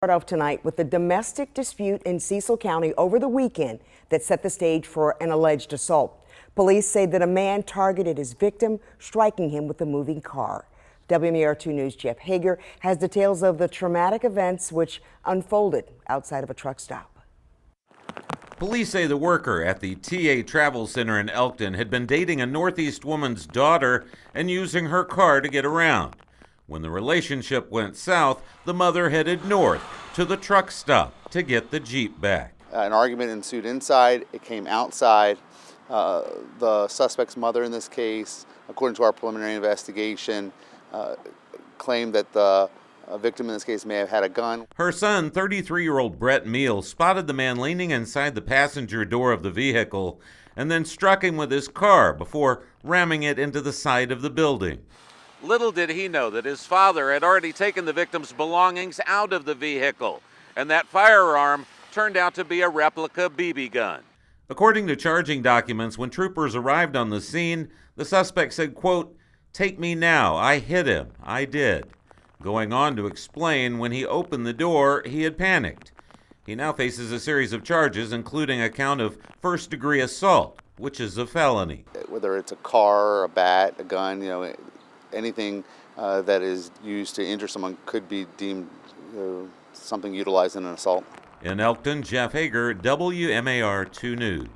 Start off tonight with the domestic dispute in Cecil County over the weekend that set the stage for an alleged assault. Police say that a man targeted his victim, striking him with a moving car. WMAR-2 News' Jeff Hager has details of the traumatic events which unfolded outside of a truck stop. Police say the worker at the TA Travel Center in Elkton had been dating a North East woman's daughter and using her car to get around. When the relationship went south, the mother headed north to the truck stop to get the Jeep back. An argument ensued inside. It came outside. The suspect's mother in this case, according to our preliminary investigation, claimed that the victim in this case may have had a gun. Her son, 33-year-old Brett Meals, spotted the man leaning inside the passenger door of the vehicle and then struck him with his car before ramming it into the side of the building. Little did he know that his father had already taken the victim's belongings out of the vehicle, and that firearm turned out to be a replica BB gun. According to charging documents, when troopers arrived on the scene, the suspect said, quote, "Take me now. I hit him. I did." Going on to explain when he opened the door, he had panicked. He now faces a series of charges, including a count of first-degree assault, which is a felony. Whether it's a car, a bat, a gun, you know, anything that is used to injure someone could be deemed something utilized in an assault. In Elkton, Jeff Hager, WMAR-2 News.